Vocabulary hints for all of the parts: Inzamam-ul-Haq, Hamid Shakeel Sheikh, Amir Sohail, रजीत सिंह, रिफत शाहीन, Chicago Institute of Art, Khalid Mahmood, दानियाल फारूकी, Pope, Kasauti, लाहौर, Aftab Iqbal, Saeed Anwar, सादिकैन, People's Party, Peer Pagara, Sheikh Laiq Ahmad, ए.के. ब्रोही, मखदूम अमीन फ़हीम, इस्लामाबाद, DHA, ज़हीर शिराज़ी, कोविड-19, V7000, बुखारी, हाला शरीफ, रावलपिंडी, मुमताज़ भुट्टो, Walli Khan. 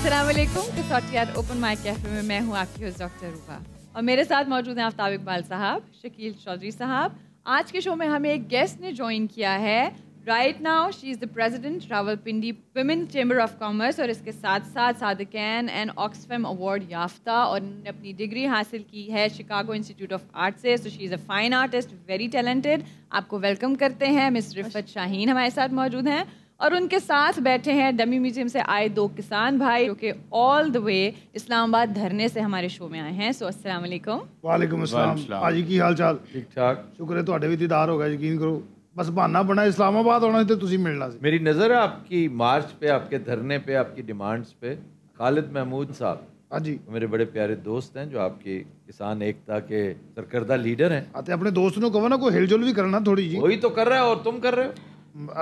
अस्सलामुअलैकुम। कसौटी और ओपन माइक कैफे में मैं हूँ आपकी होस्ट डॉक्टर अरूबा और मेरे साथ मौजूद हैं आफ्ताब इकबाल साहब, शकील चौधरी साहब। आज के शो में हमें एक गेस्ट ने ज्वाइन किया है। Right now she is the president रावलपिंडी women chamber of commerce और इसके साथ साथ सादिकैन एंड ऑक्सफैम अवार्ड याफ्ता और उन्होंने अपनी डिग्री हासिल की है शिकागो इंस्टीट्यूट ऑफ आर्ट से। So she is a fine artist, very talented. आपको वेलकम करते हैं। मिस रिफत शाहीन हमारे साथ मौजूद हैं और उनके साथ बैठे हैं डमी म्यूजियम से आए दो किसान भाई जो कि ऑल द वे इस्लामाबाद धरने से हमारे शो में आए हैं। सो अस्सलाम वालेकुम। वालेकुम अस्सलाम। आज की हाल चाल ठीक ठाक, शुक्र है। तुहाडे भी दीदार होगा, यकीन करो। बस बहाना बना इस्लामाबाद आना तो तुसी मिलना सी। मेरी नज़र है आपकी मार्च पे, आपके धरने पे, आपकी डिमांड्स पे। खालिद महमूद साहब हाँ जी मेरे बड़े प्यारे दोस्त हैं जो आपकी किसान एकता के सरकर्दा लीडर हैं। आते अपने दोस्त ने कहो ना कोई हिलजुल भी करना थोड़ी जी। वही तो कर रहा है और तुम कर रहे हो।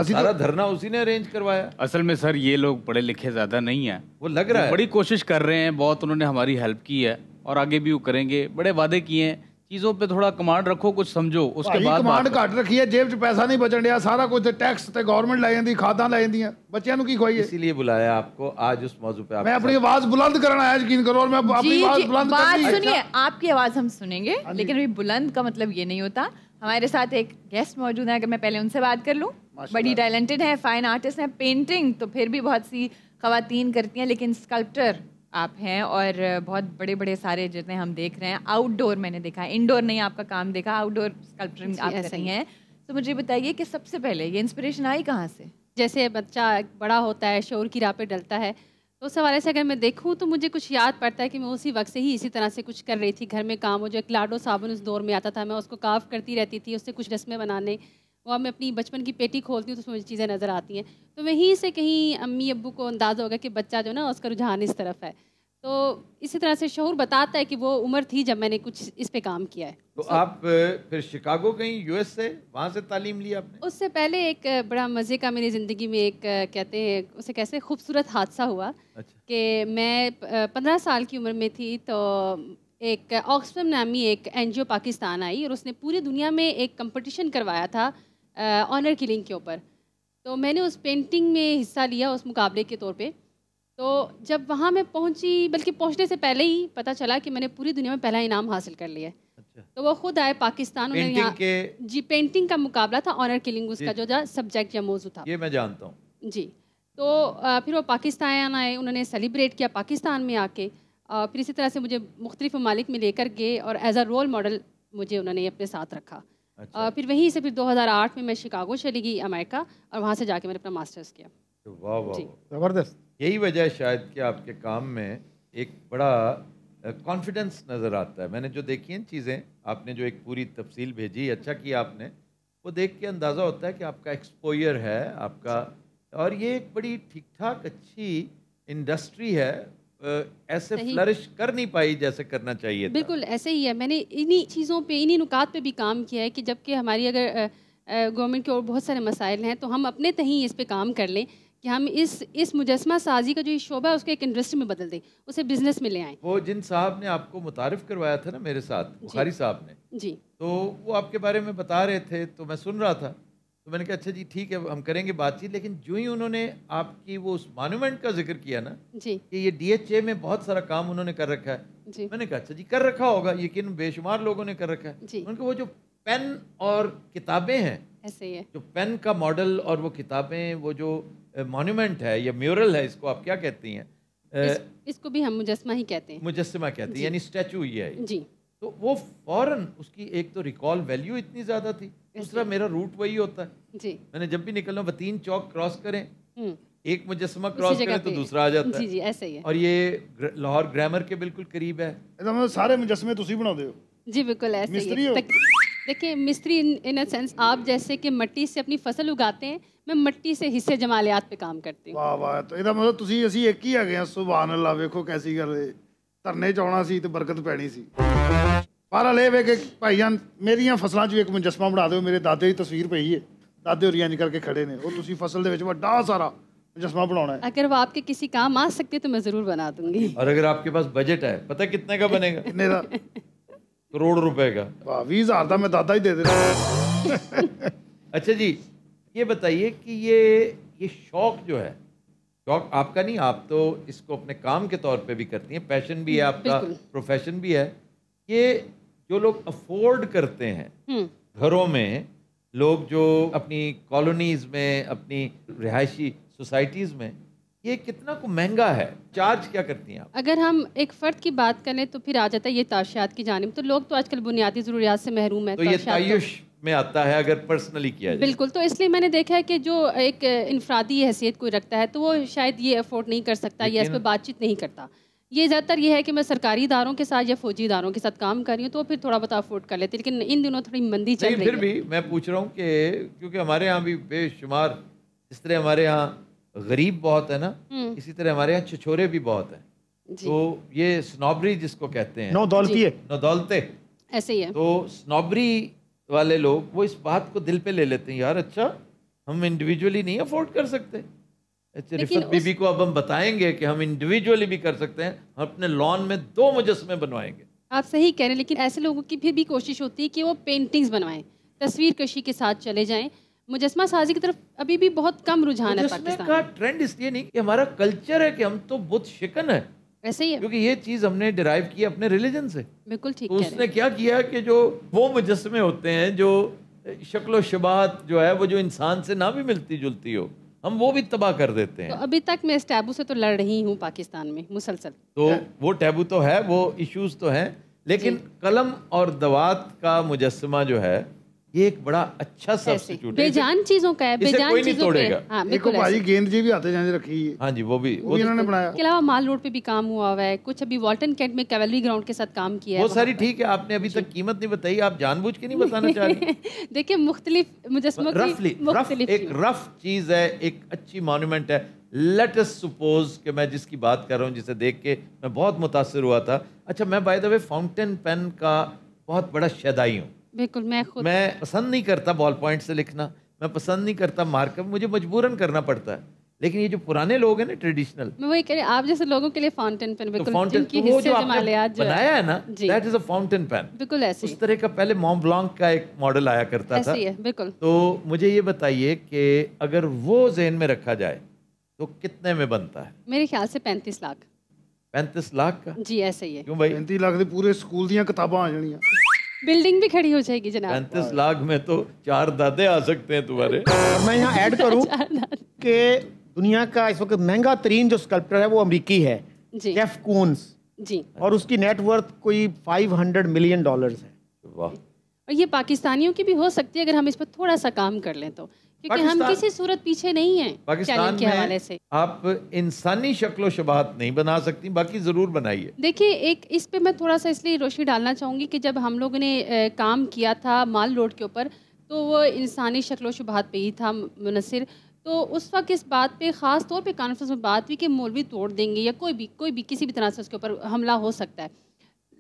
सारा धरना उसी ने अरेंज करवाया। असल में सर ये लोग पढ़े लिखे ज़्यादा नहीं है, वो लग रहा है। बड़ी कोशिश कर रहे हैं, बहुत उन्होंने हमारी हेल्प की है और आगे भी वो करेंगे। बड़े वादे किए हैं। चीज़ों पे थोड़ा कमांड रखो, कुछ समझो, उसके बाद कमांड काट रखी है। जेब च पैसा नहीं बचन दिया, सारा कुछ टैक्स ते गवर्नमेंट लाई जांदी, खादां लाई जांदियां, बच्चों को की खवाइए। इसीलिए बुलाया आपको आज उस मौजू पे। मैं अपनी आवाज बुलंद करना है, यकीन करो। और मैं अपनी आवाज बुलंद करनी है। सुनिए, आपकी आवाज हम सुनेंगे लेकिन अभी बुलंद का मतलब ये नहीं होता। हमारे साथ एक गेस्ट मौजूद है, अगर मैं पहले उनसे बात कर लूँ। बड़ी टैलेंटेड है, फाइन आर्टिस्ट हैं। पेंटिंग तो फिर भी बहुत सी खवातीन करती हैं लेकिन स्कल्पटर आप हैं और बहुत बड़े बड़े सारे जितने हम देख रहे हैं। आउटडोर मैंने देखा है, इंडोर नहीं आपका काम देखा, आउटडोर स्कल्पटरिंग आप करती हैं। तो मुझे बताइए कि सबसे पहले ये इंस्पिरेशन आई कहाँ से? जैसे बच्चा बड़ा होता है, शोर की राह पे डलता है, तो उस हवाले से अगर मैं देखूँ तो मुझे कुछ याद पड़ता है कि मैं उसी वक्त से ही इसी तरह से कुछ कर रही थी। घर में काम हो, जो एक लाडो साबुन उस दौर में आता था, मैं उसको काफ करती रहती थी, उससे कुछ रस्में बनाने। और मैं अपनी बचपन की पेटी खोलती हूँ तो उसमें मुझे चीज़ें नज़र आती हैं। तो वहीं से कहीं अम्मी अब्बू को अंदाज़ा होगा कि बच्चा जो ना उसका रुझान इस तरफ है। तो इसी तरह से शौहर बताता है कि वो उम्र थी जब मैंने कुछ इस पे काम किया है। तो आप फिर शिकागो कहीं यूएस से वहाँ से तालीम ली आपने? उससे पहले एक बड़ा मज़े का मेरी ज़िंदगी में एक कहते हैं उसे कैसे खूबसूरत हादसा हुआ। अच्छा। कि मैं 15 साल की उम्र में थी तो एक ऑक्सफैम नामी एक NGO पाकिस्तान आई और उसने पूरी दुनिया में एक कंपटिशन करवाया था ऑनर किलिंग के ऊपर। तो मैंने उस पेंटिंग में हिस्सा लिया उस मुकाबले के तौर पे। तो जब वहाँ मैं पहुँची, बल्कि पहुँचने से पहले ही पता चला कि मैंने पूरी दुनिया में पहला इनाम हासिल कर लिया। अच्छा। तो वो खुद आए पाकिस्तान, उन्होंने यहाँ जी पेंटिंग का मुकाबला था ऑनर किलिंग, उसका जो सब्जेक्ट या मौजू था ये मैं जानता हूँ जी। तो फिर वो पाकिस्तान आए, उन्होंने सेलिब्रेट किया पाकिस्तान में आके। फिर इसी तरह से मुझे मुख्तलिफ ममालिक में लेकर गए और एज अ रोल मॉडल मुझे उन्होंने अपने साथ रखा। अच्छा। फिर वहीं से फिर 2008 में मैं शिकागो चली गई अमेरिका और वहाँ से जाके मैंने अपना मास्टर्स किया। वाह वाह ज़बरदस्त। यही वजह है शायद कि आपके काम में एक बड़ा कॉन्फिडेंस नज़र आता है। मैंने जो देखी है चीज़ें, आपने जो एक पूरी तफसील भेजी, अच्छा किया आपने, वो देख के अंदाज़ा होता है कि आपका एक्सपोजर है आपका। और ये एक बड़ी ठीक ठाक अच्छी इंडस्ट्री है, ऐसे फ्लरिश कर नहीं पाई जैसे करना चाहिए था। बिल्कुल ऐसे ही है। मैंने इन्हीं चीज़ों पे, इन्हीं नुकात पे भी काम किया है कि जबकि हमारी अगर गवर्नमेंट के और बहुत सारे मसाइल हैं तो हम अपने तहीं इस पे काम कर लें कि हम इस मुजस्मा साजी का जो ये शोबा है उसको एक इंडस्ट्री में बदल दें, उसे बिजनेस में ले आएँ। वो जिन साहब ने आपको मुतारिफ करवाया था ना मेरे साथ, बुखारी साहब ने जी, तो वो आपके बारे में बता रहे थे तो मैं सुन रहा था। तो मैंने कहा अच्छा जी ठीक है हम करेंगे बातचीत। लेकिन जो ही उन्होंने आपकी वो उस मॉन्यूमेंट का जिक्र किया ना जी कि ये DHA में बहुत सारा काम उन्होंने कर रखा है जी। मैंने कहा अच्छा जी कर रखा होगा, यकीन बेशुमार लोगों ने कर रखा है जी। उनके वो जो पेन और किताबें हैं ऐसे ही है, जो पेन का मॉडल और वो किताबें, वो जो मॉन्यूमेंट है या म्यूरल है, इसको आप क्या कहती हैं? इसको भी हम मुजस्मा ही कहते हैं। मुजस्मा कहते हैं यानी स्टैचू ये है जी। तो वो फौरन उसकी एक तो रिकॉल वैल्यू इतनी ज़्यादा थी, दूसरा मेरा रूट वही होता है जी। मैंने जब भी निकलना, वतीन चौक क्रॉस करें, एक मुजस्मा क्रॉस करें तो दूसरा आ जाता है जी। ऐसे ही है। और ये लाहौर ग्रामर के बिल्कुल करीब है। मतलब सारे मुजस्मे तुसी बनाते हो जी? बिल्कुल ऐसे ही है। देखिए मिस्त्री इन अ सेंस, आप जैसे कि मट्टी से अपनी फसल उगाते हैं, मैं मट्टी से हिस्से जमालियात पे काम करती हूँ। वाह वाह। तो इसका मतलब तुसी असि एक ही आ गए। सुभान अल्लाह, देखो कैसी कर रहे। धरने च आना सी ते बरकत पैनी सी। बहरहाल ये वे कि भाईजान मेरिया फसलों चो एक मुजस्मा बना दो। मेरे दादे की तस्वीर पई है, दादे होरी इंज करके खड़े ने, और तुसी फसल दे विच वड्डा सारा मुजस्मा बनाना है। अगर वो आपके किसी काम आ सकते तो मैं जरूर बना दूंगी। और अगर आपके पास बजट है, पता है कितने का बनेगा? कितने का? करोड़ रुपए का। वाह, 20,000 मैं दादा ही दे दे रहा। अच्छा जी ये बताइए कि ये शौक जो है शौक आपका नहीं, आप तो इसको अपने काम के तौर पे भी करती हैं, पैशन भी है आपका, प्रोफेशन भी है। ये जो लोग अफोर्ड करते हैं घरों में, लोग जो अपनी कॉलोनीज में, अपनी रिहायशी सोसाइटीज़ में, ये कितना को महंगा है, चार्ज क्या करती हैं आप? अगर हम एक फ़र्द की बात करें तो फिर आ जाता है ये ताशियात की जानिब। तो लोग तो आजकल बुनियादी ज़रूरियात से महरूम है, तो ये तायुश में आता है अगर पर्सनली किया जाए। बिल्कुल, तो इसलिए मैंने देखा है कि जो एक इंफरादी हैसियत कोई रखता है तो वो शायद ये अफोर्ड नहीं कर सकता या इस पर बातचीत नहीं करता। ये ज़्यादातर ये है कि मैं सरकारी इदारों के साथ या फौजी इदारों के साथ काम कर रही हूँ तो फिर थोड़ा बहुत अफोर्ड कर लेते, लेकिन इन दिनों थोड़ी मंदी चल रही है। फिर भी मैं पूछ रहा हूँ कि क्योंकि हमारे यहाँ भी बेशुमार, जिस तरह हमारे यहाँ गरीब बहुत है ना, इसी तरह हमारे यहाँ छिछोरे भी बहुत हैं। तो ये स्नॉबरी जिसको कहते हैं, नौदौलते ऐसे ही है। तो स्नॉबरी वाले लोग वो इस बात को दिल पे ले लेते हैं, यार अच्छा हम इंडिविजुअली नहीं अफोर्ड कर सकते। अच्छा रिफत बीबी को अब हम बताएंगे कि हम इंडिविजुअली भी कर सकते हैं, हम अपने लॉन में 2 मुजस्मे बनवाएंगे। आप सही कह रहे हैं, लेकिन ऐसे लोगों की फिर भी कोशिश होती है कि वो पेंटिंग्स बनवाएं, तस्वीर कशी के साथ चले जाएं। मुजस्मा साजी की तरफ अभी भी बहुत कम रुझान है पाकिस्तान का। ट्रेंड इसलिए नहीं कि हमारा कल्चर है कि हम तो बुत शिकन है, ऐसे ही है क्योंकि ये चीज़ हमने डिराइव किया अपने रिलीजन से। बिल्कुल ठीक है। तो उसने क्या किया कि जो वो मुजस्मे होते हैं जो शक्लो शबाहत जो है वो जो इंसान से ना भी मिलती जुलती हो, हम वो भी तबाह कर देते हैं। तो अभी तक मैं इस टैबू से तो लड़ रही हूँ पाकिस्तान में मुसलसल। तो वो टैबू तो है, वो इश्यूज़ तो हैं, लेकिन कलम और दवात का मुजस्मा जो है ये एक बड़ा अच्छा सब्स्टिट्यूट है, बेजान चीजों का है, बेजान चीजों पे। हाँ, बिल्कुल। भाई गेंद जी भी आते जाने रखी है। हाँ जी, वो भी इन्होंने बनाया। इसके अलावा माल रोड पे भी काम हुआ हुआ है कुछ, अभी वॉल्टन गेट में कैवलरी ग्राउंड के साथ काम किया है। वो सारी ठीक है, आपने अभी तक कीमत नहीं बताई, आप जानबूझ के नहीं बताना चाह रही। देखिए मुख्तलिफ मुजस्मों की एक रफ चीज है, एक अच्छी मॉन्यूमेंट है। लेट अस सपोज कि मैं जिसकी बात कर रहा हूँ, जिसे देख के मैं बहुत मुतासर हुआ था। अच्छा मैं by the way fountain pen का बहुत बड़ा शदाई हूँ। बिल्कुल, मैं पसंद नहीं करता बॉल पॉइंट से लिखना, मैं पसंद नहीं करता मार्कअप, मुझे मजबूरन करना पड़ता है। लेकिन ये जो पुराने लोग हैं ना ट्रेडिशनल, मैं वही कह रही हूं, आप जैसे लोगों के लिए फाउंटेन पेन बिल्कुल जिनकी हिस्से जमालियात जो बनाया है ना, that is a fountain pen. बिल्कुल ऐसे उस तरह का पहले मॉन्ट ब्लैंक का एक मॉडल आया करता था। बिल्कुल। तो मुझे ये बताइए कि अगर वो जहन में रखा जाए तो कितने में बनता है? मेरे ख्याल से 35 लाख। 35 लाख का? जी ऐसे ही है। क्यों भाई 35 लाख के पूरे स्कूल दी किताबां आ जानियां, बिल्डिंग भी खड़ी हो जाएगी जनाब। 35 लाख में तो 4 दादे आ सकते हैं तुम्हारे। मैं यहाँ ऐड करूँ कि दुनिया का इस वक्त महंगा तरीन जो स्कल्प्टर है वो अमेरिकी है, जेफ कून्स जी, और उसकी नेटवर्थ कोई $500 मिलियन है। वाह। और ये पाकिस्तानियों की भी हो सकती है अगर हम इस पर थोड़ा सा काम कर लें तो, क्योंकि हम किसी सूरत पीछे नहीं है पाकिस्तान के हवाले से। आप इंसानी शक्लो शबाहत नहीं बना सकती, बाकी जरूर बनाइए। देखिए एक इस पे मैं थोड़ा सा इसलिए रोशनी डालना चाहूँगी कि जब हम लोगों ने काम किया था माल रोड के ऊपर तो वो इंसानी शक्लो शबाहत पे ही था मुनसर। तो उस वक्त इस बात पे ख़ास तौर पे कॉन्फ्रेंस में बात हुई कि मौलवी तोड़ देंगे या कोई भी किसी भी तरह से उसके ऊपर हमला हो सकता है,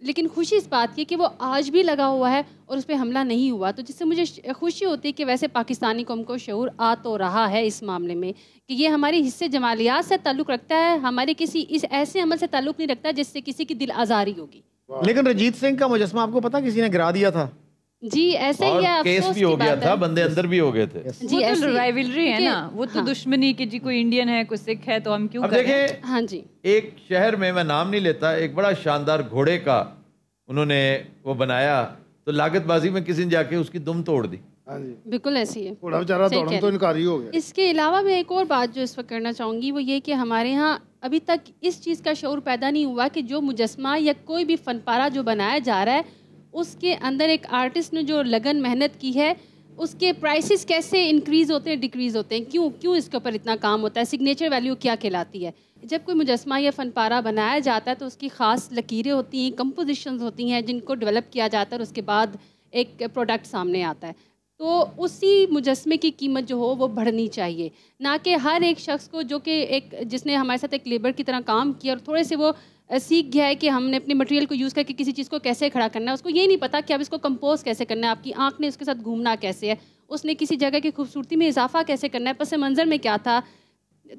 लेकिन खुशी इस बात की कि वो आज भी लगा हुआ है और उस पर हमला नहीं हुआ। तो जिससे मुझे खुशी होती है कि वैसे पाकिस्तानी कौम को शऊर आ तो रहा है इस मामले में कि ये हमारे हिस्से जमालियात से ताल्लुक़ रखता है, हमारे किसी इस ऐसे अमल से ताल्लुक़ नहीं रखता जिससे किसी की दिल आज़ारी होगी। लेकिन रजीत सिंह का मुजस्मा आपको पता किसी ने गिरा दिया था? जी ऐसे ही है, केस भी हो गया था, बंदे अंदर भी हो गए थे। जी ऐसी राइवलरी है ना, वो तो दुश्मनी की जी, कोई इंडियन है कोई सिख है तो हम क्यों करें। देखिए हाँ जी, एक शहर में मैं नाम नहीं लेता, एक बड़ा शानदार घोड़े का उन्होंने वो बनाया तो लागतबाजी में किसी ने जाके उसकी दुम तोड़ दी। बिल्कुल ऐसी है, घोड़ा बेचारा दौड़ने तो इनकार ही हो गया। इसके अलावा मैं एक और बात जो इस वक्त करना चाहूँगी वो ये कि हमारे यहाँ अभी तक इस चीज़ का शऊर पैदा नहीं हुआ कि जो मुजस्मा या कोई भी फनपारा जो बनाया जा रहा है उसके अंदर एक आर्टिस्ट ने जो लगन मेहनत की है उसके प्राइसेस कैसे इंक्रीज़ होते हैं डिक्रीज़ होते हैं, क्यों इसके ऊपर इतना काम होता है, सिग्नेचर वैल्यू क्या कहलाती है। जब कोई मुजस्मा या फनपारा बनाया जाता है तो उसकी ख़ास लकीरें होती हैं, कंपोजिशंस होती हैं जिनको डेवलप किया जाता है और उसके बाद एक प्रोडक्ट सामने आता है। तो उसी मुजस्मे की कीमत जो हो वो बढ़नी चाहिए, ना कि हर एक शख्स को जो कि एक जिसने हमारे साथ एक लेबर की तरह काम किया और थोड़े से वो सीख गया है कि हमने अपने मटेरियल को यूज़ करके किसी चीज़ को कैसे खड़ा करना है, उसको ये नहीं पता कि अब इसको कंपोज कैसे करना है, आपकी आंख ने उसके साथ घूमना कैसे है, उसने किसी जगह की खूबसूरती में इजाफा कैसे करना है, पस मंज़र में क्या था।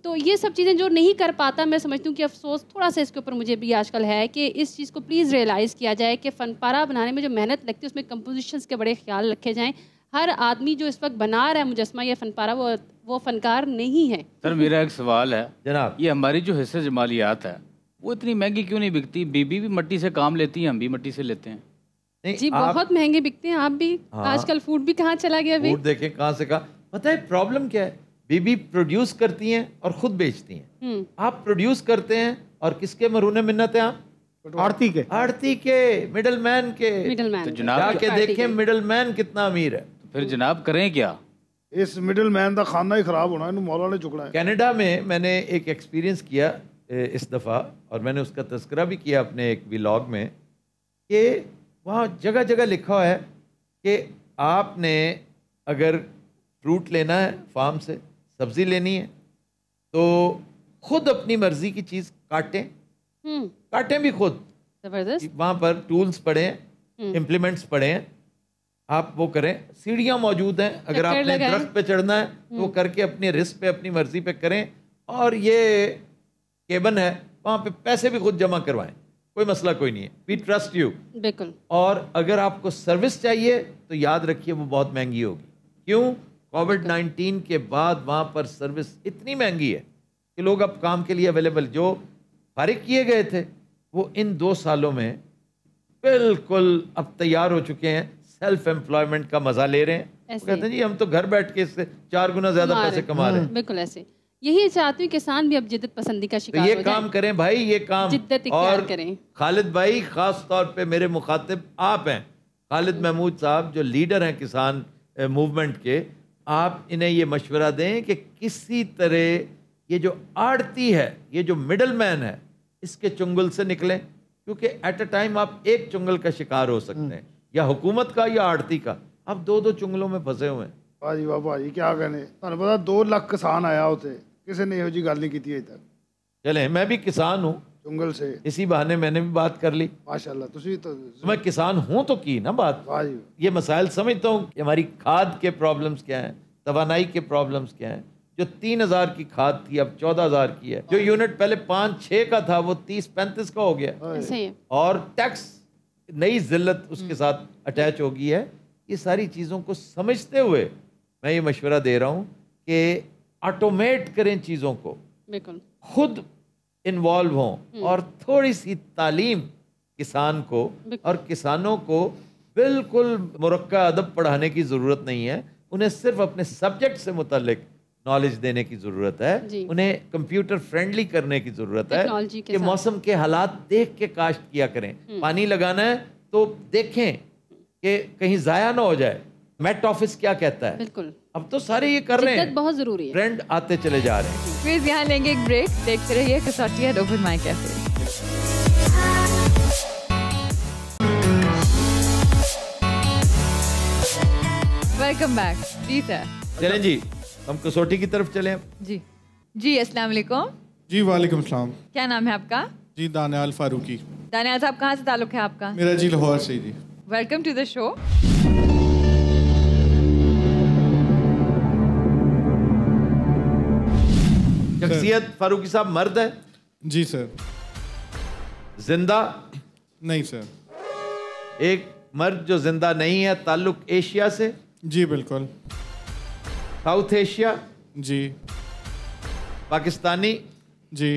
तो ये सब चीज़ें जो नहीं कर पाता, मैं समझती हूँ कि अफसोस थोड़ा सा इसके ऊपर मुझे भी आजकल है कि इस चीज़ को प्लीज़ रियलाइज़ किया जाए कि फ़नपारा बनाने में जो मेहनत लगती है उसमें कंपोजिशंस के बड़े ख्याल रखे जाएँ। हर आदमी जो इस वक्त बना रहा है मुजस्मा या फनपारा वो फनकार नहीं है। सर मेरा एक सवाल है जनाब, ये हमारी जो हिस्से जमालियात है वो इतनी महंगी क्यों नहीं बिकती? बीबी भी मट्टी से काम लेती है, हम भी मट्टी से लेते हैं। जी बहुत महंगे बिकते हैं आप भी। हाँ, आजकल फूड भी कहाँ चला गया, फूड देखें कहाँ से कहाँ। पता है प्रॉब्लम क्या है? बीबी प्रोड्यूस करती हैं और खुद बेचती हैं। आप प्रोड्यूस करते हैं और किसके मरूने मिन्नत हैं आप? आड़ती के मिडलमैन के। तो जनाब के देखें मिडलमैन कितना अमीर है। फिर जनाब करें क्या? इस मिडलमैन का खाना ही खराब होना है, मौला ने चुकना है। कनाडा में मैंने एक एक्सपीरियंस किया इस दफ़ा और मैंने उसका तस्करा भी किया अपने एक व्लॉग में कि वहाँ जगह जगह लिखा हुआ है कि आपने अगर फ्रूट लेना है फार्म से, सब्ज़ी लेनी है तो खुद अपनी मर्ज़ी की चीज़ काटें भी खुद। ज़बरदस्त। वहाँ पर टूल्स पड़े हैं, इम्प्लीमेंट्स पड़े हैं, आप वो करें। सीढ़ियाँ मौजूद हैं, अगर आपने दरख्त पे चढ़ना है तो वो करके अपने रिस्क पे अपनी मर्ज़ी पे करें। और ये केबन है वहाँ पे पैसे भी खुद जमा करवाएं, कोई मसला कोई नहीं है, वी ट्रस्ट यू। बिल्कुल। और अगर आपको सर्विस चाहिए तो याद रखिए वो बहुत महंगी होगी। क्यों? कोविड-19 के बाद वहाँ पर सर्विस इतनी महंगी है कि लोग अब काम के लिए अवेलेबल जो फारिग किए गए थे वो इन 2 सालों में बिल्कुल अब तैयार हो चुके हैं, सेल्फ एम्प्लॉयमेंट का मजा ले रहे हैं। तो कहते हैं जी हम तो घर बैठ के इससे 4 गुना ज्यादा पैसे कमा रहे हैं। बिल्कुल ऐसे। यही चाहती हूँ किसान भी अब जिद्दत पसंदी का शिकार हो जाए। काम करें भाई, ये काम जिद्दत इख्तियार करें। खालिद भाई खास तौर पे मेरे मुखातिब आप हैं, खालिद महमूद साहब जो लीडर हैं किसान मूवमेंट के, आप इन्हें ये मशवरा दें कि किसी तरह ये जो आड़ती है, ये जो मिडल मैन है, इसके चुंगल से निकलें, क्योंकि एट अ टाइम आप एक चुंगल का शिकार हो सकते हैं, या हुकूमत का या आड़ती का। आप 2-2 चुंगलों में फंसे हुए हैं। भाजी वाह भाजी क्या कहने, तुहानू पता 2 लाख किसान आया उसे, किसी ने इहो जी गल नहीं की अज तक। चले मैं भी किसान हूँ चुंगल से, इसी बहाने मैंने भी बात कर ली। माशाल्लाह तुसी तो मैं किसान हूँ तो की ना बात। ये मसाइल समझता हूँ कि हमारी खाद के प्रॉब्लम्स क्या हैं, तवानाई के प्रॉब्लम्स क्या हैं। जो 3000 की खाद थी अब 14,000 की है, जो यूनिट पहले 5-6 का था वो 30-35 का हो गया, और टैक्स नई जिल्लत उसके साथ अटैच हो गई है। ये सारी चीज़ों को समझते हुए मैं ये मशवरा दे रहा हूँ कि ऑटोमेट करें चीज़ों को, खुद इन्वॉल्व हों और थोड़ी सी तालीम किसान को, और किसानों को बिल्कुल मुरक्का अदब पढ़ाने की ज़रूरत नहीं है, उन्हें सिर्फ अपने सब्जेक्ट से मुतल्लिक नॉलेज देने की ज़रूरत है, उन्हें कंप्यूटर फ्रेंडली करने की ज़रूरत है कि मौसम के हालात देख के काश्त किया करें। पानी लगाना है तो देखें कि कहीं ज़ाया ना हो जाए, मेट ऑफिस क्या कहता है। बिल्कुल। अब तो सारे ये कर रहे हैं, बहुत ज़रूरी है, ट्रेंड आते चले जा रहे हैं। फिर यहाँ लेंगे एक ब्रेक, देखते रहिए कसौटी है open mic cafe. Welcome back. जी सर चलें जी, हम कसौटी की तरफ चले। जी जी अस्सलाम वालेकुम। जी वालेकुम सलाम। क्या नाम है आपका? जी दानियाल फारूकी। दानियाल साहब कहाँ से ताल्लुक है आपका? मेरा जी लाहौर से। जी वेलकम टू द शो। शख्सियत फारूकी साहब मर्द है? जी सर। जिंदा? नहीं सर। एक मर्द जो जिंदा नहीं है, ताल्लुक एशिया से? जी बिल्कुल। South Asia? जी। पाकिस्तानी? जी।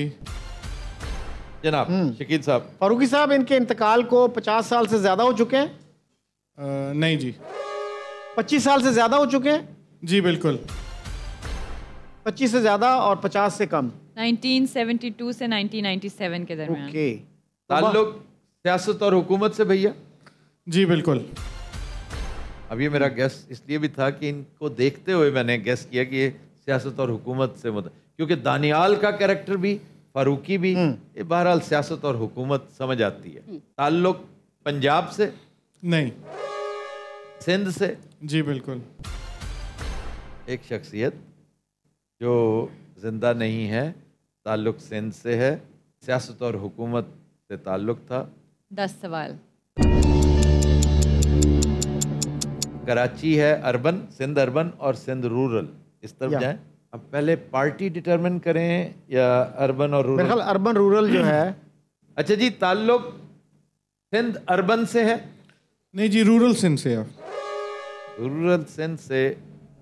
जनाब शकील साहब। फारूकी साहब इनके इंतकाल को 50 साल से ज़्यादा हो चुके हैं? नहीं जी। 25 साल से ज़्यादा हो चुके हैं? जी बिल्कुल। 25 से ज़्यादा और 50 से कम। 1972 से 1997 के दरमियान। ओके। ताल्लुक सियासत और हुकूमत से भैया? जी बिल्कुल। अब ये मेरा गेस इसलिए भी था कि इनको देखते हुए मैंने गेस किया कि ये सियासत और हुकूमत से मतलब, क्योंकि दानियाल का कैरेक्टर भी फारूकी भी, ये बहरहाल सियासत और हुकूमत समझ आती है। ताल्लुक पंजाब से? नहीं। सिंध से? जी बिल्कुल। एक शख्सियत जो जिंदा नहीं है, ताल्लुक सिंध से है, सियासत और हुकूमत से ताल्लुक था। 10 सवाल। कराची है अर्बन, सिंध अर्बन और सिंध रूरल, इस तरफ जाएं। अब पहले पार्टी डिटरमिन करें या अर्बन और रूरल? अर्बन रूरल जो है। अच्छा जी, ताल्लुक सिंध अर्बन से है? नहीं जी, रूरल सिंध से है। रूरल सेंस से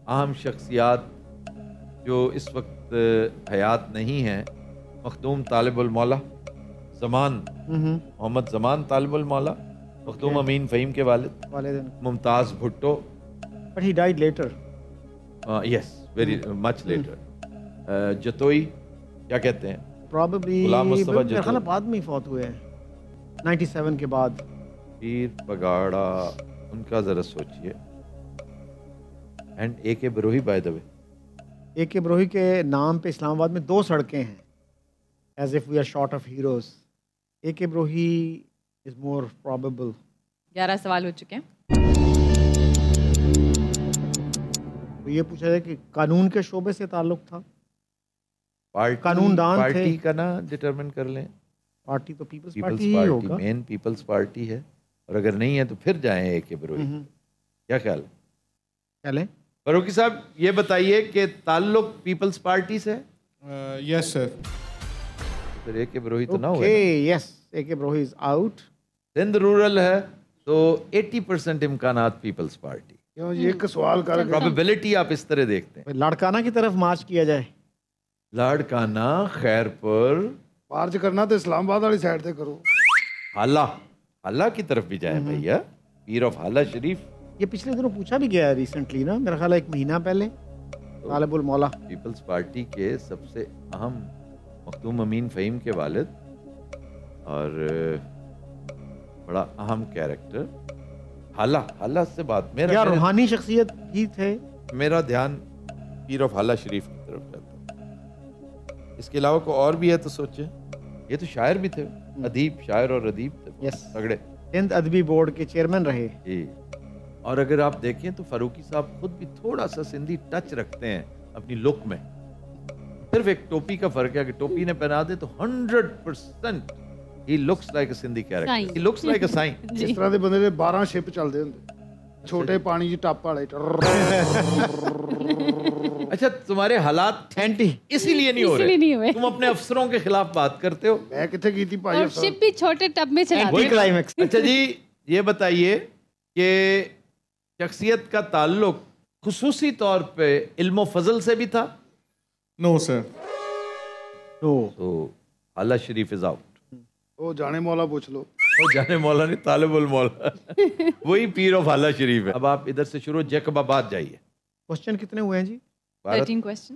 अहम शख्सियात जो इस वक्त हयात नहीं हैं, मखदूम तालिब अल-मौला जमान, मोहम्मद जमान तालिब अल-मौला, मखदूम अमीन फ़हीम के वालिद, मुमताज़ भुट्टो, but he died later, yes very much later, Jatoi, क्या कहते हैं, प्रॉबेबली बुलामा मुस्तफा जतोई बाद में ही फौत हुए हैं 97 के बाद। पीर पगाड़ा, उनका ज़रा सोचिए, and ए.के. ब्रोही, by the way ए.के. ब्रोही के नाम पे इस्लामाबाद में 2 सड़कें हैं, as if we are short of heroes. ए.के. ब्रोही is more probable. 11 सवाल हो चुके हैं। तो ये पूछा जाए कि कानून के शोबे से ताल्लुक़ था, कानूनदान थे। पार्टी का ना डिटरमिन कर लें, पार्टी तो peoples party main peoples party है, और अगर नहीं है तो फिर जाएं ए.के. ब्रोही। क्या ख्याल है? चलें फरूकी साहब, ये बताइए कि ताल्लुक पीपल्स पार्टी से? Yes sir. फिर ए.के. ब्रोही तो ना हुआ। Yes, ए.के. ब्रोही is out. Sindh rural है तो 80% इम्कानात पीपल्स पार्टी। क्यों ये का सवाल कर रहे हैं? प्रोबेबिलिटी आप इस तरह देखते हैं? लाड़काना की तरफ मार्च किया जाए। लाड़काना, खैरपुर, मार्च करना तो इस्लामाबाद वाली साइड से करो, हाला, हाला की तरफ भी जाए भैया, पीर ऑफ हाला शरीफ। ये पिछले दिनों पूछा भी गया है रिसेंटली ना, मेरा ख्याल है 1 महीना पहले। तालिब उल मौला, पीपल्स पार्टी के सबसे अहम मखदूम अमीन फ़हीम के वालिद, और बड़ा अहम कैरेक्टर, हाला, हाला से बात। मेरा रूहानी शख्सियत ही थे। मेरा ध्यान पीर ऑफ हाला शरीफ की तरफ जाता है। इसके अलावा कोई और भी है तो सोचें। ये तो शायर भी थे, अदीब, शायर और अदीब थे। यस, तगड़े। सिंध अदबी बोर्ड के चेयरमैन रहे जी। और अगर आप देखें तो फारूकी साहब खुद भी थोड़ा सा सिंधी टच रखते हैं अपनी लुक में। सिर्फ एक टोपी का फर्क है कि टोपी ने पहना दे तो 100% he looks like a Sindhi character, he looks like a Sain. इस तरह के बंदे ने 12 शेप चलते होंगे, छोटे पानी जी टप वाले। अच्छा, तुम्हारे हालात इसीलिए नहीं हो रहे, तुम अपने अफसरों के खिलाफ बात करते हो। मैं किथे की थी भाई, शिप भी छोटे टब में चलाते हैं, क्लाइमेक्स। अच्छा जी, ये बताइए कि शख्सियत का ताल्लुक खुसूसी तौर पे इल्म फजल से भी था? No sir. तो हाला शरीफ इज आउट। ओ जाने मौला पूछ लो। ओ जाने मौला नहीं, तालिब उल मौला। वही पीर ऑफ हाला शरीफ है। अब आप इधर से शुरू, जैकबाबाद जाइए। क्वेश्चन कितने हुए हैं जी? 13 क्वेश्चन।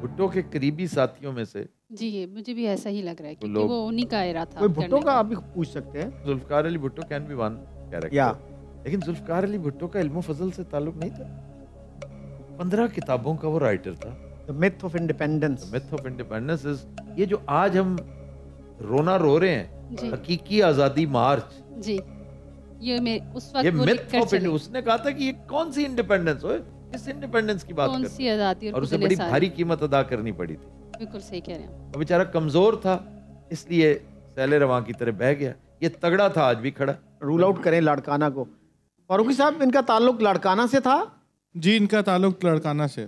भुट्टो के करीबी साथियों में से जी, ये मुझे भी ऐसा ही लग रहा है क्योंकि वो उन्हीं का एरा था। भुट्टो का आप भी पूछ सकते हैं। Zulfikar Ali Bhutto can be one character, लेकिन जुल्फकार अली भुट्टो का इल्म फजल से ताल्लुक नहीं था। 15 किताबों का वो राइटर था। The myth of independence, myth of independence is, ये जो आज हम रोना रो रहे हैं, हकीकी आजादी मार्च जी, ये मैं उस वक्त वो लिख कर चली। उसने कहा था कि ये कौन सी इंडिपेंडेंस हो, किस इंडिपेंडेंस की बात करते हैं, और उसे बड़ी भारी कीमत अदा करनी पड़ी थी। बिल्कुल सही कह रहे हैं। वो बेचारा कमजोर था, इसलिए सैले रवा की तरह बह गया। ये तगड़ा था, आज भी खड़ा। रूल आउट करें लाड़काना को। फारूकी साहब, इनका ताल्लुक लाड़काना से था जी? इनका ताल्लुक लाड़काना से,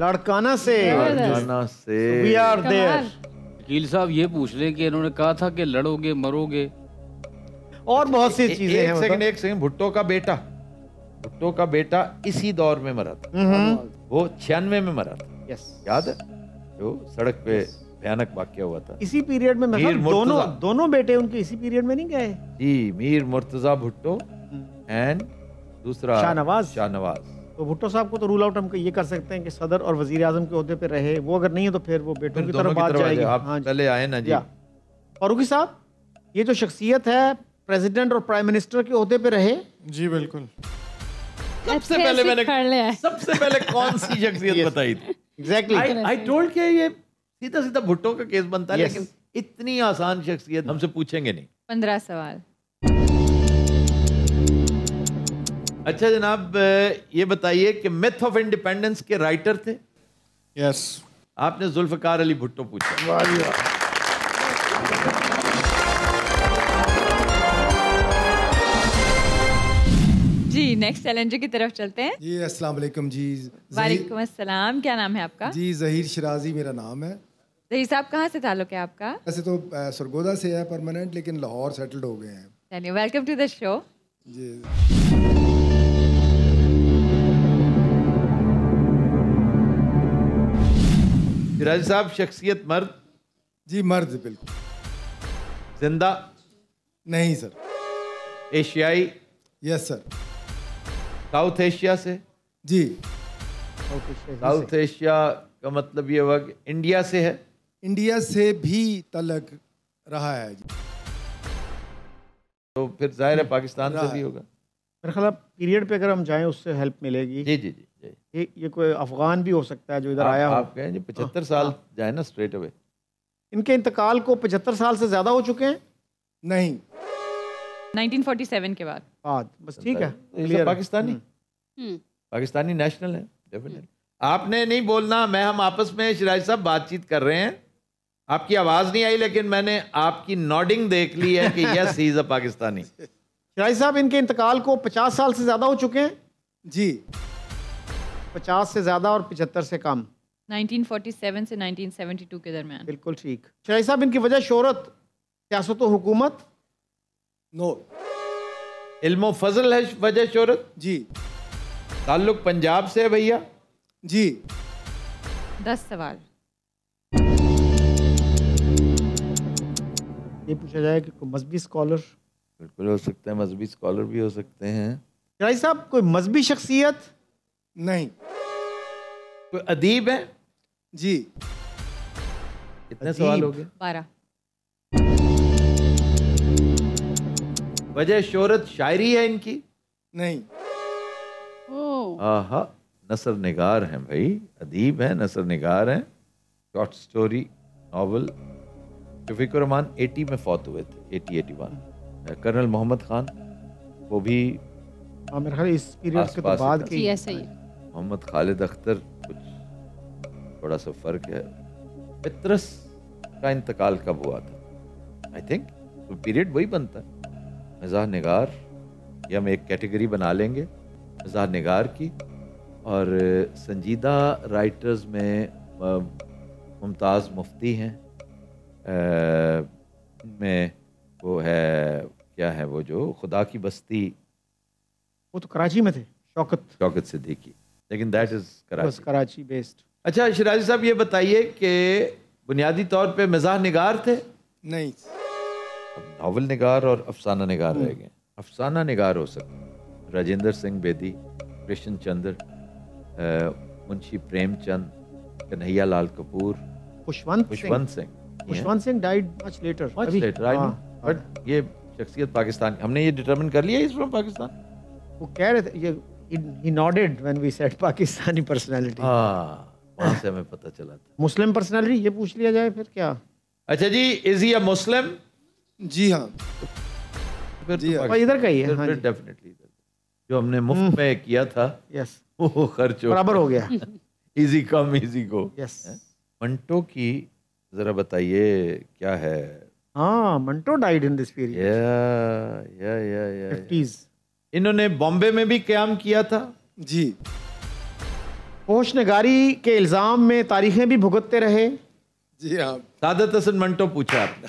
लाड़काना से, लाड़काना से। We are there. वकील साहब ये पूछ ले कि इन्होंने कहा था कि लड़ोगे मरोगे और बहुत सी चीजें हैं। एक सेकंड, भुट्टो का बेटा, भुट्टो का बेटा इसी दौर में मरा था, वो 96 में मरा था। यस, याद है जो सड़क पे भयानक वाक्य हुआ था इसी पीरियड में। मतलब दोनों बेटे उनके इसी पीरियड में नहीं गए जी, मीर मुर्तजा भुट्टो एंड दूसरा शाहनवाज। तो भुट्टो साहब को तो रूल आउट हम ये कर सकते हैं कि सदर और वजीर आजम के ओहदे पे रहे वो, अगर नहीं है तो फिर वो बेटों की तरफ बात जाएगी। आप पहले आए ना जी। फारूकी साहब, ये जो शख्सियत है प्रेसिडेंट और प्राइम मिनिस्टर के ओहदे पे रहे जी? बिल्कुल। सबसे पहले कौन सी शख्सियत बताई थी? Exactly. ये सीधा भुट्टो का केस बनता है, लेकिन इतनी आसान शख्सियत हमसे पूछेंगे नहीं। 15 सवाल। अच्छा जनाब, ये बताइए कि मिथ ऑफ इंडिपेंडेंस के राइटर थे? यस। आपने जुल्फकार अली भुट्टो पूछा। वाह वाह। जी, नेक्स्ट चैलेंजर की तरफ चलते हैं। जी अस्सलाम वालेकुम जी। वालेकुम अस्सलाम। क्या नाम है आपका जी? ज़हीर शिराज़ी मेरा नाम है। ज़हीर साहब, कहाँ से ताल्लुक़ है आपका? वैसे तो सरगोदा से है परमानेंट, लेकिन लाहौर सेटल्ड हो गए हैं। चलिए welcome to the show. Shirazi साहब, शख्सियत मर्द? जी मर्द बिल्कुल। जिंदा? नहीं सर। एशियाई? Yes sir. साउथ एशिया से? जी साउथ एशिया का मतलब ये हुआ कि इंडिया से है? इंडिया से भी तलक रहा है जी। तो फिर जाहिर है पाकिस्तान से भी होगा। मेरे ख्याल पीरियड पे अगर हम जाएं उससे हेल्प मिलेगी। जी जी जी, जी। ये कोई अफगान भी हो सकता है जो इधर आया हो। आप कहें 75 साल जाए ना स्ट्रेट अवे। इनके इंतकाल को 75 साल से ज़्यादा हो चुके हैं? नहीं, 1947 के बाद। बस ठीक है, क्लियर। पाकिस्तानी नेशनल है डेफिनेटली। आपने नहीं बोलना, मैं हम आपस में शिराजी साहब बातचीत कर रहे हैं, आपकी आवाज़ नहीं आई लेकिन मैंने आपकी नॉडिंग देख ली है कि yes he is a Pakistani. Shirazi साहब, इनके इंतकाल को 50 साल से ज़्यादा हो चुके हैं? जी 50 से ज़्यादा और 75 से कम। 1947 से 1972 के दरमियान। बिल्कुल ठीक। शिराजी साहब, इनकी वजह शोहरत, सियासत और हुकूमत? नो। इल्म और फजल है वजह शोहरत? जी। ताल्लुक पंजाब से है भैया? जी। 10 सवाल ये पूछा जाए कि कोई मजहबी स्कॉलर? बिल्कुल हो सकते हैं, मजहबी स्कॉलर भी हो सकते हैं। शिराजी साहब, कोई मजहबी शख्सियत? नहीं। कोई अदीब है? जी। कितने सवाल हो गए? 12। वजह शोहरत शायरी है इनकी? नहीं। आहा, नसर निगार हैं भाई, अदीब हैं, नसर निगार हैं, short story, novel. Shafiqur Rahman 80 में फौत हुए थे, 80-81। कर्नल मोहम्मद खान, वो भी मेरे ख्याल इस पीरियड के तो बाद के ऐसे ही। मोहम्मद खालिद अख्तर, कुछ थोड़ा सा फर्क है। पत्रस का इंतकाल कब हुआ था? आई थिंक तो पीरियड वही बनता है। मज़ाह निगार, ये हम एक कैटेगरी बना लेंगे मज़ाह निगार की। और संजीदा राइटर्स में मुमताज़ मुफ्ती हैं, में वो है क्या है वो जो खुदा की बस्ती, वो तो कराची में थे, शौकत सिद्दीकी, लेकिन दैट इज़ कराची बेस्ड। अच्छा शिराजी साहब, ये बताइए कि बुनियादी तौर पे मज़ाह निगार थे? नहीं। अब नावल निगार और अफसाना निगार रह गए। अफसाना निगार हो सकते Rajendra Singh Bedi, Krishan Chander, Munshi Premchand, Kanhaiya Lal Kapoor, Khushwant Singh. Khushwant Singh died much later. But ये शख्सियत पाकिस्तान, हमने ये डिटरमिन कर लिया इज फ्रॉम पाकिस्तान। वो कह रहे थे, ये he nodded when we said Pakistani personality. हां, वहां से हमें पता चला था। मुस्लिम पर्सनालिटी ये पूछ लिया जाए फिर क्या? अच्छा जी, इज ही अ मुस्लिम? जी हां, पर इधर का ही है। हां डेफिनेटली, जो हमने मुफ्त में किया था यस, वो खर्च बराबर हो गया, easy come easy go. Yes. Manto की जरा बताइए क्या है? हाँ, Manto died in this period. या 50s। इन्होंने बॉम्बे में भी काम किया था। जी। होशनगारी के इल्ज़ाम में तारीखें भी भुगतते रहे। जी हाँ। सादत हसन मंटो पूछा आपने।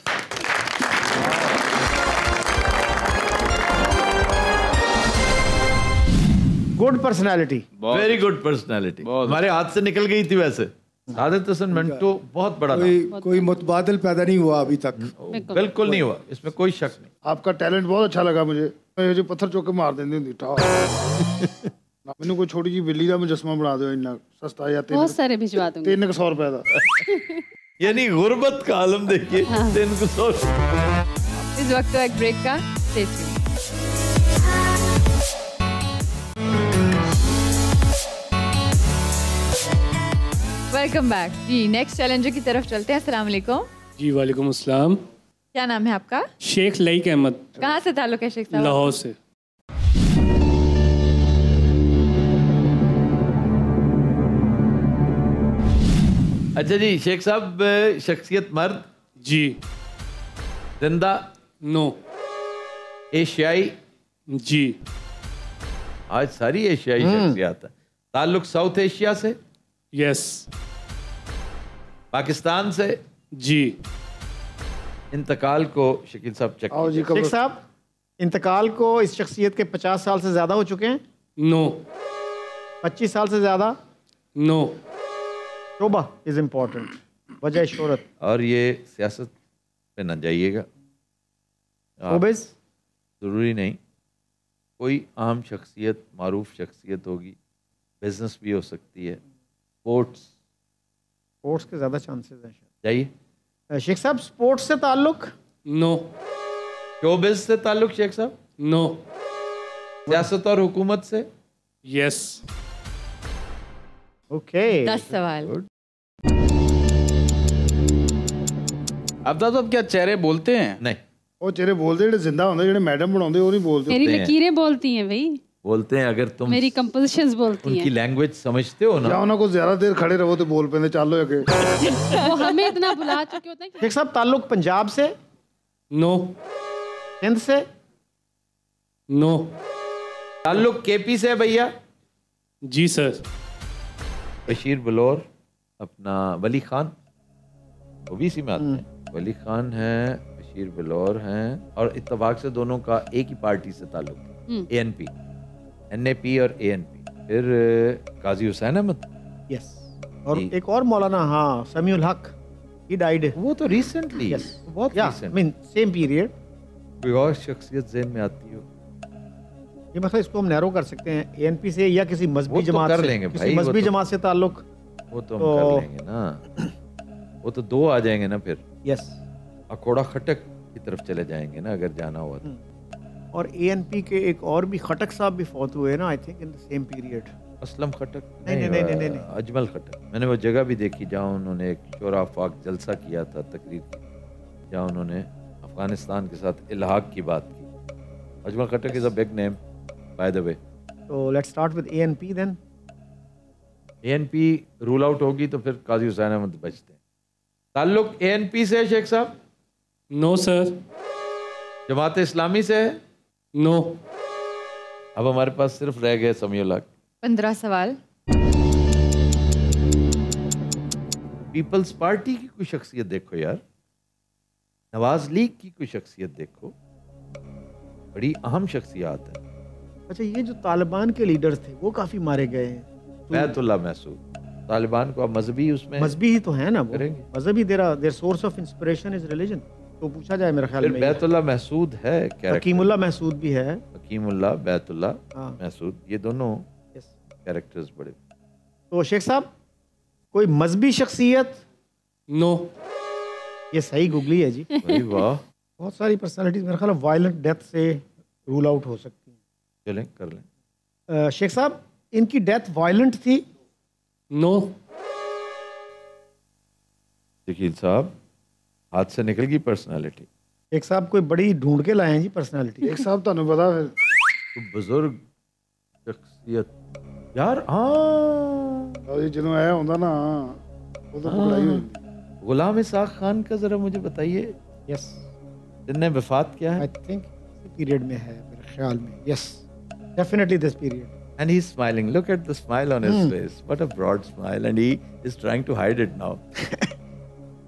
Good personality, very good personality. हमारे हाथ से निकल गई थी वैसे। सादत हसन मंटो बहुत बड़ा नाम, कोई मुतबादल पैदा नहीं हुआ अभी तक, बिल्कुल नहीं हुआ, इसमें कोई शक नहीं। आपका टैलेंट बहुत अच्छा लगा मुझे। मैं जो पत्थर चौके मार देंदे हुंदी ठा। मैनू कोई छोटी जी बिल्ली दा मुजस्मा बना दो, इतना सस्ता या बहुत सारे भिजवा दूंगा 300 रुपए का। यानी गुर्बत का आलम देखिए, 300। इस वक्त तो एक ब्रेक का स्टेशन। वेलकम बैक जी। नेक्स्ट चैलेंजर की तरफ चलते हैं। अस्सलाम वालेकुम जी। वालेकुम अस्सलाम। क्या नाम है आपका? शेख लईक अहमद। कहाँ से ताल्लुक है शेख साहब? लाहौर से। अच्छा जी शेख साहब, शख्सियत मर्द? जी। जिंदा? नो। एशियाई? जी। आज सारी एशियाई शख्सियत है। ताल्लुक साउथ एशिया से? यस। पाकिस्तान से? जी। इंतकाल को शकील साहब चेक। शेख साहब, इंतकाल को इस शख्सियत के 50 साल से ज़्यादा हो चुके हैं? नो। 25 साल से ज़्यादा? नो। शोबा इज़ इम्पोर्टेंट, वजह शोहरत। और ये सियासत पे ना जाइएगा, ज़रूरी नहीं। कोई आम शख्सियत, मारूफ शख्सियत होगी, बिजनेस भी हो सकती है, स्पोर्ट्स। स्पोर्ट्स के ज़्यादा चांसेस हैं। जाइए। शेख साहब स्पोर्ट्स से ताल्लुक़? नो। शोबिज़ से ताल्लुक़ शेख साहब? नो। सियासत और हुकूमत से? यस। ओके 10 सवाल। अब्दा साहब क्या चेहरे बोलते हैं? नहीं, वो चेहरे बोलते जो जिंदा होंगे, जो मैडम बनाते वो नहीं बोलते। मेरी लकीरें बोलती हैं भाई। बोलते हैं अगर तुम मेरी कंपोजिशंस बोलती हैं, उनकी लैंग्वेज समझते हो ना। या उनको ज़्यादा देर खड़े रहो तो बोल पे चालो आगे। वो हमें इतना बुला चुके होते हैं। शेख साहब ताल्लुक पंजाब से? नो। हिंद से? नो। ताल्लुक केपी से भैया? जी सर। बशीर बलोर अपना वली खान ओबीसी में आते हैं। वली खान हैं, बशीर बलोर हैं, और इत्तेफाक से दोनों का एक ही पार्टी से ताल्लुक, ANP और ANP। फिर काजी हुसैन अहमद। यस। और एक और मौलाना, हाँ, समीउल हक, ही डाइड। वो तो रिसेंटली, बहुत रिसेंट, मीन सेम पीरियड। कोई और शख्सियत ज़हन में आती हो? ये मतलब इसको हम नैरो कर सकते हैं, ANP से या किसी मजहबी जमात से। कर लेंगे भाई, मजहबी जमात से ताल्लुक वो तो हम कर लेंगे ना। वो तो 2 आ जाएंगे ना फिर। यस। अकोड़ा खटक की तरफ चले जाएंगे ना अगर जाना हुआ तो। और ANP के एक और भी खटक साहब भी फौत हुए ना, I think in the same period. Aslam Khattak? नहीं, अजमल खटक। मैंने वो जगह भी देखी जहाँ उन्होंने एक शोरा फाक जलसा किया था, तकरीर की, जहाँ उन्होंने अफगानिस्तान के साथ इल्हाक की बात की। Ajmal Khattak is a big name by the way. तो let's start with ANP then. ANP rule out होगी तो फिर काजी हुसैन अहमद बचते हैं। ताल्लुक ANP से है शेख साहब? No sir. जमात इस्लामी से है? नो। अब हमारे पास सिर्फ रह गए समीउल हक। 15 सवाल। पीपल्स पार्टी की कोई शख्सियत देखो यार, नवाज लीग की कोई शख्सियत देखो, बड़ी अहम शख्सियात है। अच्छा, ये जो तालिबान के लीडर्स थे वो काफी मारे गए हैं। बैतुल्ला महसूद, तालिबान को अब मजहबी, उसमें मजहबी ही तो है ना, मजहबी their source of inspiration is religion. तो पूछा जाए मेरे ख्याल में बैतुल्ला महसूद है, हकीमुल्ला महसूद भी है, हकीमुल्ला, बैतुल्ला महसूद, ये दोनों कैरेक्टर्स बड़े। तो शेख साहब कोई मजहबी शख्सियत? नो। ये सही गुगली है जी। वाह, बहुत सारी पर्सनालिटीज मेरे ख्याल वायलेंट डेथ से रूल आउट हो सकती हैं। चलें कर लें। शेख साहब इनकी डेथ वायलेंट थी? नो। शकील साहब हाथ से निकल गई पर्सनालिटी। एक साहब कोई बड़ी ढूंढ के लाए हैं जी पर्सनालिटी। एक साहब तुम पता है तो बुजुर्ग शख्सियत यार, हाँ ये जिन्हों आया होता ना, वो तो पकड़ाई हुई। गुलाम इसाक खान का जरा मुझे बताइए। यस। इनने वफात क्या है? आई थिंक पीरियड में है मेरे ख्याल में। Yes, definitely this period. And he's smiling. Look at the smile on his face. What a broad smile, and he is trying to hide it now.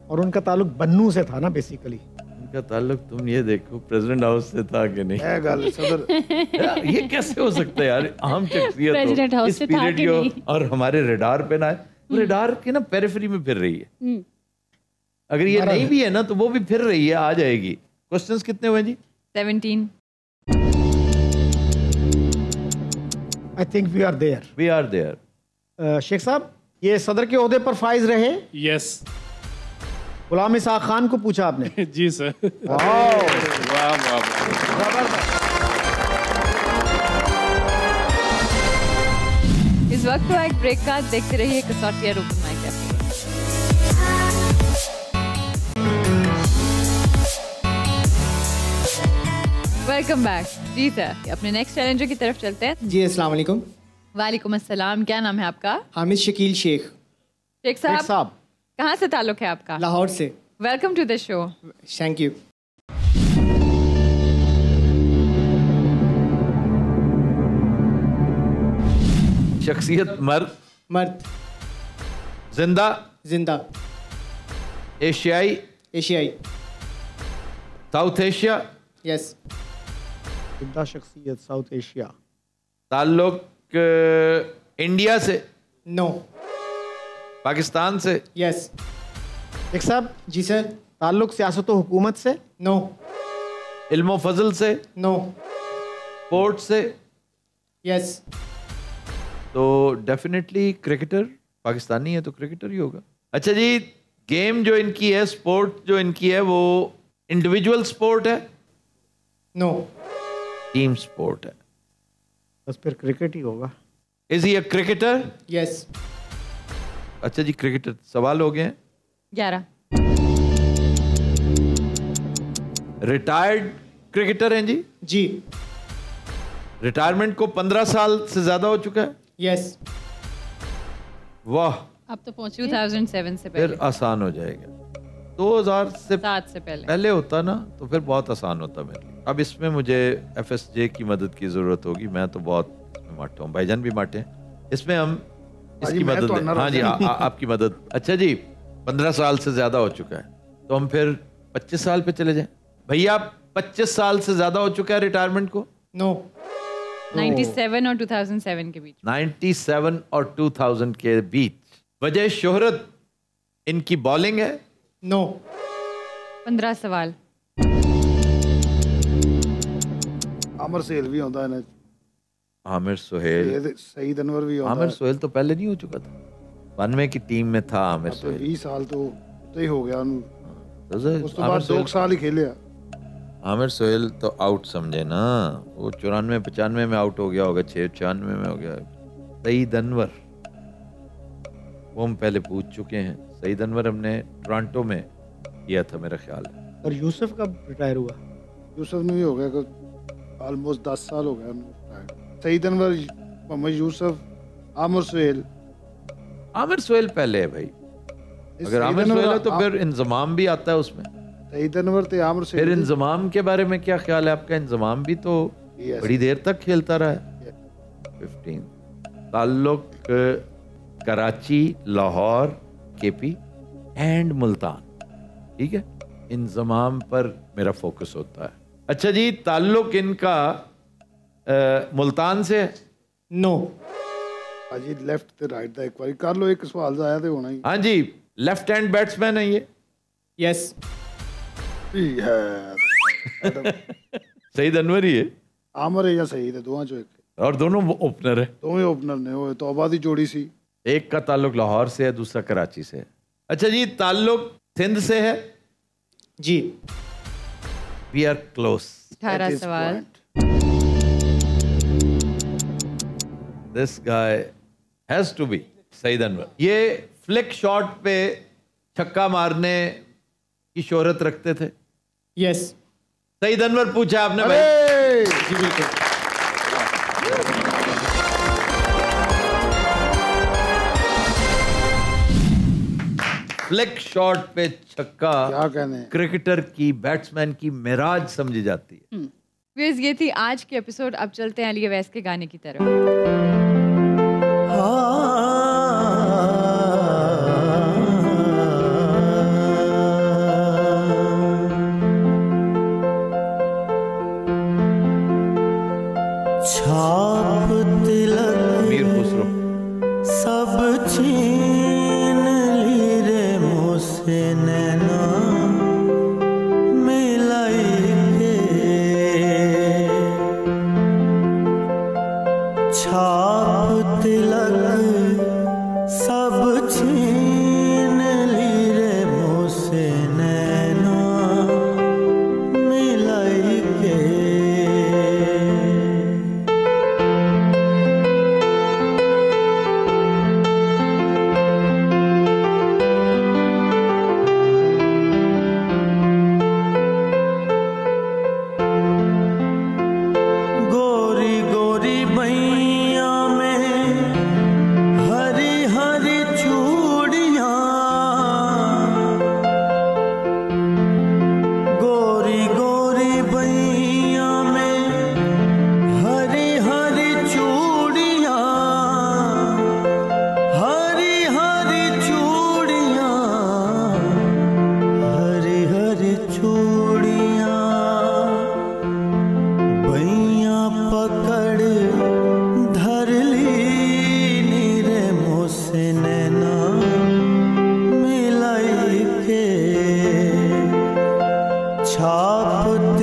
और उनका ताल्लुक बन्नू से था ना बेसिकली। उनका ताल्लुक तुम ये देखो प्रेसिडेंट हाउस से था कि नहीं? क्या गल सदर, ये कैसे हो सकता है यार, अहम शख्सियत हो, इस पीरियड की और हमारे रडार पे ना, रडार के ना पेरिफेरी में फिर रही है। अगर ये नहीं भी है ना तो वो भी फिर रही है, आ जाएगी। क्वेश्चंस कितने हुए जी? 17। I think we are there, we are there. Sheikh साहब ये सदर के ओहदे पर फाइज रहे? यस। गुलाम इसाक खान को पूछा आपने? जी सर। इस वक्त तो एक ब्रेक का, देखते रहिए कसौटी और open mic cafe. Welcome back. जी सर, अपने नेक्स्ट चैलेंजर की तरफ चलते हैं जी। अस्सलाम वालेकुम। वालेकुम अस्सलाम। क्या नाम है आपका? हामिद शकील शेख। शेख साहब कहाँ से ताल्लुक है आपका? लाहौर से। Welcome to the show. Thank you. शख्सियत मर्द, जिंदा, एशियाई, साउथ एशिया। यस। इब्दा शख्सियत साउथ एशिया। ताल्लुक इंडिया से? नो। पाकिस्तान से? यस। एक साहब जी सर। ताल्लुक सियासत और हुकूमत से? नो। इल्म और फजल से? नो। स्पोर्ट से? यस। तो डेफिनेटली क्रिकेटर, पाकिस्तानी है तो क्रिकेटर ही होगा। अच्छा जी, गेम जो इनकी है, स्पोर्ट जो इनकी है, वो इंडिविजुअल स्पोर्ट है? नो। टीम स्पोर्ट है। बस फिर क्रिकेट ही होगा। Is he a cricketer? Yes. अच्छा जी, क्रिकेटर। सवाल हो गए हैं 11। रिटायर्ड क्रिकेटर हैं जी? जी। रिटायरमेंट को 15 साल से ज्यादा हो चुका है? यस। वाह, अब तो पहुंचे 2007 से पहले। फिर आसान हो जाएगा। 2007 से पहले होता ना तो फिर बहुत आसान होता मेरे लिए। अब इसमें मुझे FSJ की मदद की जरूरत होगी। मैं तो बहुत मारता हूँ, भाईजान भी मारते हैं इसमें, हम इसकी मदद तो हाँ जी आपकी मदद। अच्छा जी, 15 साल से ज्यादा हो चुका है तो हम फिर 25 साल पे चले जाएं। भैया, आप 25 साल से ज्यादा हो चुका है रिटायरमेंट को? नो। 97 और 2007 के बीच। 97 और 2000 के बीच। वजह शोहरत इनकी बॉलिंग है? नो। 15 सवाल। आमिर सोहेल भी होता है ना? आमिर सोहेल, सईद अनवर भी होता है। आमिर सोहेल तो पहले नहीं हो चुका था? 92 की टीम में था आमिर सोहेल। 20 साल तो ही हो गया उस तो बाद 2 साल ही खेले। आमिर सोहेल तो आउट समझे ना, वो 94-95 में आउट हो गया होगा, 96 में हो गया। सईद अनवर वो हम पहले पूछ चुके हैं। सईद अनवर हमने टोरंटो में किया था मेरा ख्याल है। और यूसुफ कब रिटायर हुआ? यूसुफ ने भी हो गया ऑलमोस्ट 10 साल हो गया। सईद अनवर, मोहम्मद यूसुफ, आमिर सोहेल। आमिर सोहेल पहले है भाई। अगर आमिर सोहेल है तो फिर इंजमाम भी आता है उसमें। फिर इंजमाम के बारे में क्या ख्याल है आपका? इंजमाम भी तो बड़ी देर तक खेलता रहा है। 15। ताल्लुक कराची, लाहौर, केपी एंड मुल्तान। ठीक है, इंजमाम पर मेरा फोकस होता है। अच्छा जी, ताल्लुक इनका मुल्तान से? नो। अजी लेफ्ट ते राइट दा एक बार कर लो, एक सवाल जाया तो होना ही। हाँ जी, लेफ्ट हैंड बैट्समैन है ये? यस। सईद अनवर ही है? आमिर है या सईद है, दोनों जो एक। और दोनों ओपनर है? दोनों ओपनर ने, वो तौबा दी जोड़ी सी। एक का ताल्लुक लाहौर से है, दूसरा कराची से है। अच्छा जी, ताल्लुक सिंध से है? जी। We are close. 18 सवाल। This guy has to be Saeed Anwar. ये फ्लिक शॉट पे छक्का मारने की शोहरत रखते थे? यस। सईद अनवर पूछा आपने भाई। जी बिल्कुल। फ्लिक शॉट पे छक्का क्रिकेटर की, बैट्समैन की मिराज समझी जाती है। व्यूअर्स, ये थी आज के एपिसोड। अब चलते हैं अली अवैस के गाने की तरफ। छाप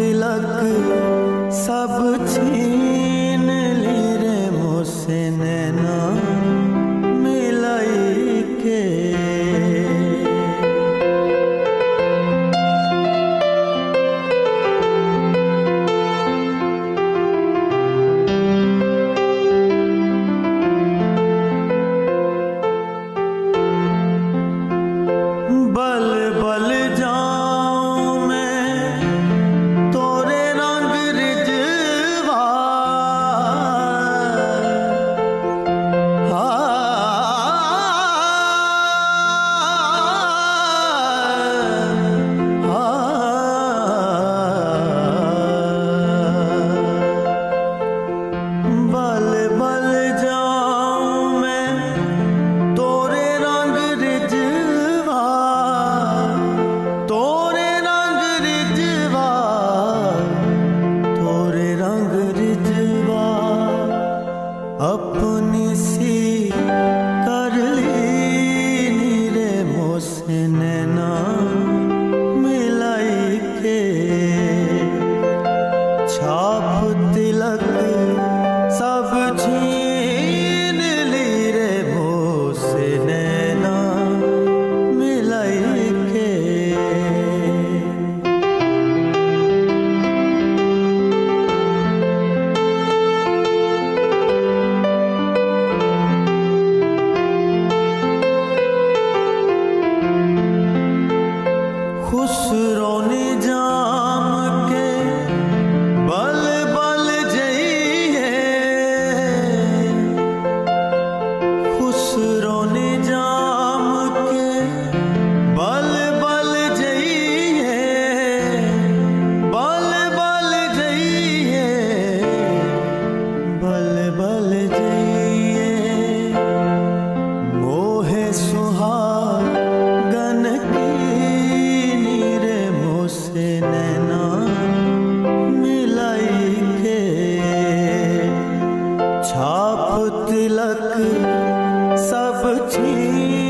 तिलक सब चीज